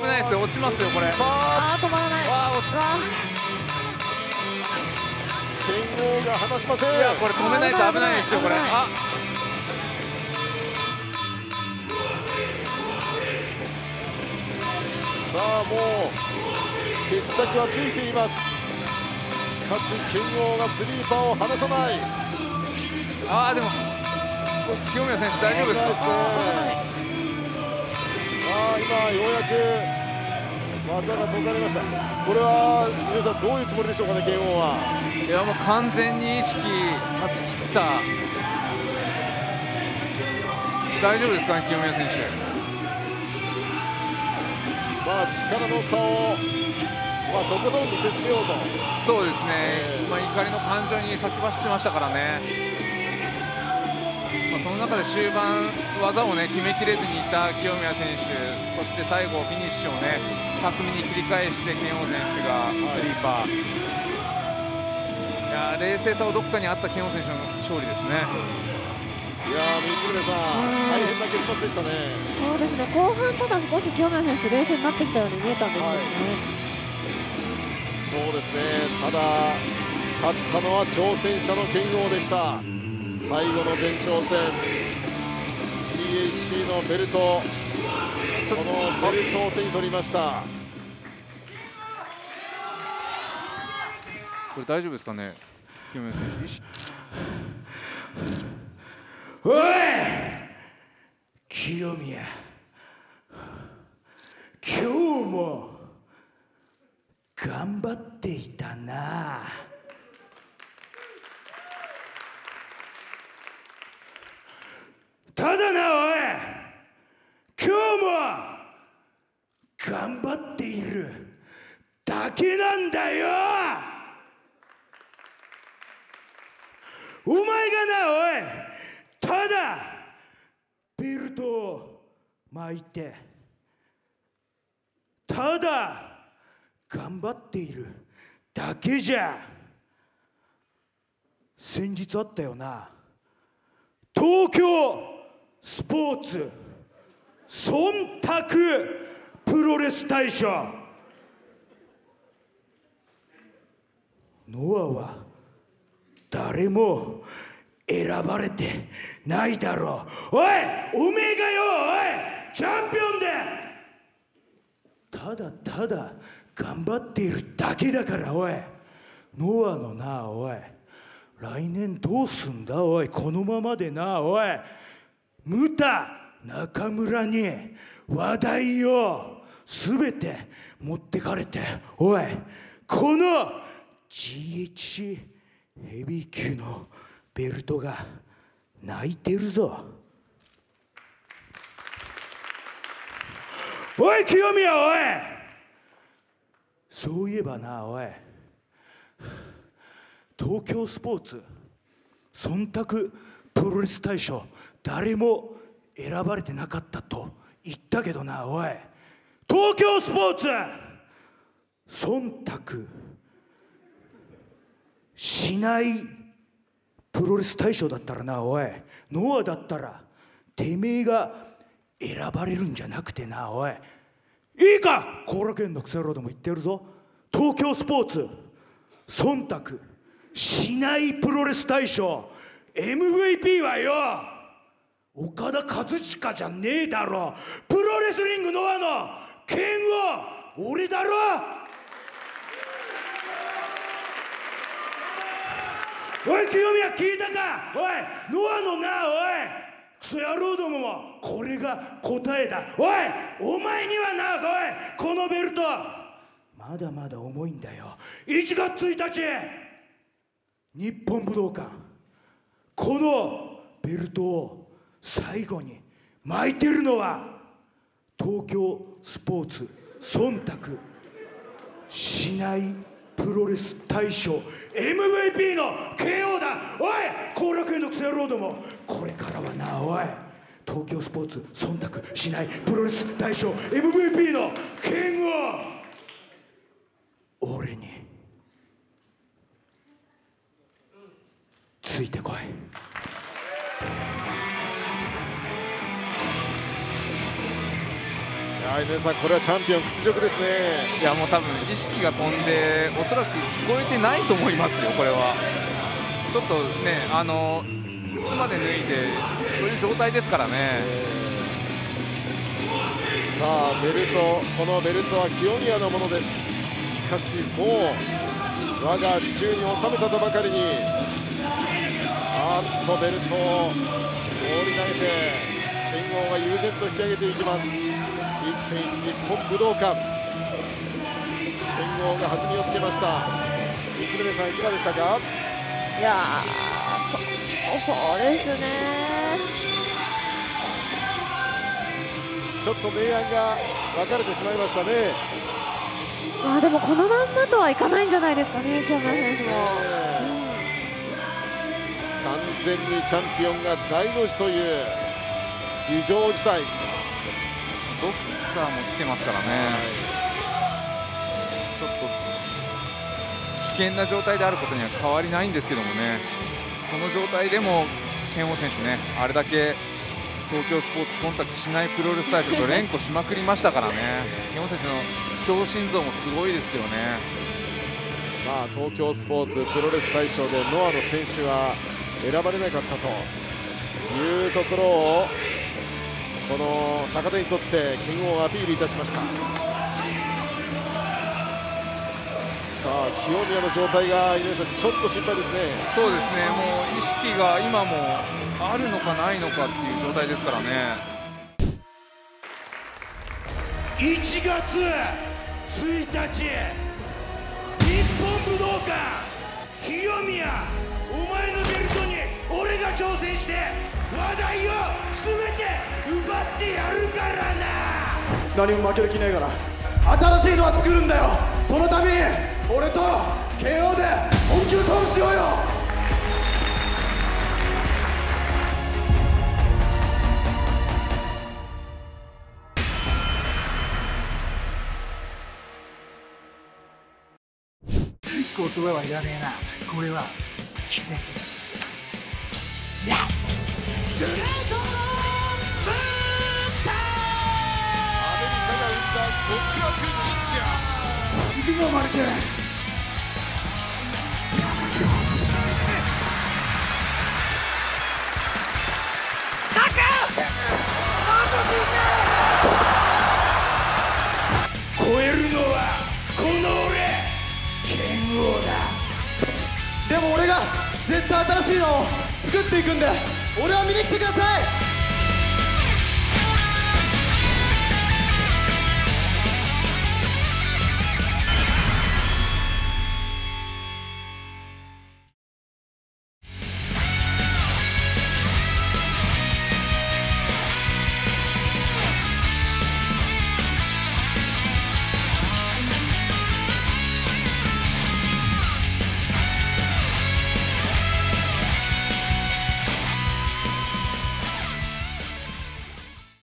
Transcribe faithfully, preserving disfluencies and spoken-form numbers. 危ないですよ、落ちますよこれ。ああ止まらない。天狗が離しません。いやこれ止めないと危ないですよこれ。あさあもう決着はついています。しかし剣王がスリーパーを離さない。ああでも清宮選手大丈夫ですか。ああ今ようやく技が解かれました。これは皆さんどういうつもりでしょうかね。剣王はいやもう完全に意識断ち切った。大丈夫ですかね清宮選手。まあ力の差を、まあ、とことん見せつけようと。そうですね、えーまあ、怒りの感情に先走ってましたからね、まあ、その中で終盤、技を、ね、決めきれずにいた清宮選手、そして最後、フィニッシュを、ね、巧みに切り返して拳王選手がスリーパー、はい、いや冷静さをどこかにあった拳王選手の勝利ですね。いやー、三村さん、大変な結末でしたね。そうですね、後半、ただ少し清宮選手、冷静になってきたように見えたんですけどね、はい、そうですね、ただ、勝ったのは挑戦者の拳王でした、最後の前哨戦、ジーエイチシー のベルト、このベルトを手に取りました。これ、大丈夫ですかね、清宮選手。おい清宮、今日も頑張っていたな。ただなおい、今日も頑張っているだけなんだよ。お前がなおい、ただベルトを巻いてただ頑張っているだけじゃ。先日あったよな、東京スポーツ忖度プロレス大賞、ノアは誰も選ばれてないだろう。おいおめえがよ、おいチャンピオンでただただ頑張っているだけだから。おいノアのな、おい来年どうすんだ。おいこのままでな、おいムタ中村に話題を全て持ってかれて、おいこの ジーエイチシー ヘビー級のベルトが泣いてるぞ。おい清宮、おいそういえばな、おい東京スポーツ忖度プロレス大賞誰も選ばれてなかったと言ったけどな、おい東京スポーツ忖度しないプロレス大賞だったらな、おいノアだったらてめえが選ばれるんじゃなくてな、おいいいか後楽園のクソ野郎でも言ってるぞ。東京スポーツ忖度しないプロレス大賞 エムブイピー はよ岡田和親じゃねえだろ。プロレスリングノアの剣王俺だろ。おい清宮聞いたか。おいノアのな、おいクソ野郎どももこれが答えだ。おいお前にはな、おいこのベルトまだまだ重いんだよ。いちがつついたち日本武道館このベルトを最後に巻いてるのは東京スポーツ忖度しないプロレス大賞 エムブイピー の ケーオー だ。おい後楽園のクソ野郎どもこれからはな、おい東京スポーツ忖度しないプロレス大賞 エムブイピー の剣を俺についてこい。いや相染さん、これはチャンピオン屈辱ですね。いやもう多分意識が飛んで、おそらく聞こえてないと思いますよ。これはちょっとね、あの靴まで脱いでそういう状態ですからね。さあベルト、このベルトは清宮のものです。しかしもう我が手中に収めたとばかりに、あっとベルトを放り投げて剣豪が悠然と引き上げていきます。 いってんいち 日本武道館、剣豪が弾みをつけました。三峯さん、いかがでしたか？いやー、そそうですね、ちょっと明暗が分かれてしまいましたね。まあでもこのまんまとはいかないんじゃないですかね、清宮選手も。完全にチャンピオンが大の字という異常事態。ドクターも来てますからね、ちょっと危険な状態であることには変わりないんですけどもね、その状態でも拳王選手ね、あれだけ東京スポーツ忖度しないプロレスタイトルと連呼しまくりましたからね、拳王選手の強心臓もすごいですよね。まあ、東京スポーツプロレス大賞でノアの選手は選ばれなかったというところを、この坂手にとって剣王をアピールいたしました。さあ清宮の状態が井上さん、ちょっと心配ですね。そうですね、もう意識が今もあるのかないのかっていう状態ですからね。いちがつついたち日本武道館、清宮、お前のベルトに俺が挑戦して話題を全て奪ってやるからな。何も負ける気ないから、新しいのは作るんだよ。そのために俺と ケーオー で本気勝負しようよ。言葉はいらねえな、これは奇跡だ。やっ極悪忍者、行くぞマルケ。超えるのはこの俺、剣王だ。でも俺が絶対新しいのを作っていくんで、俺を見に来てください。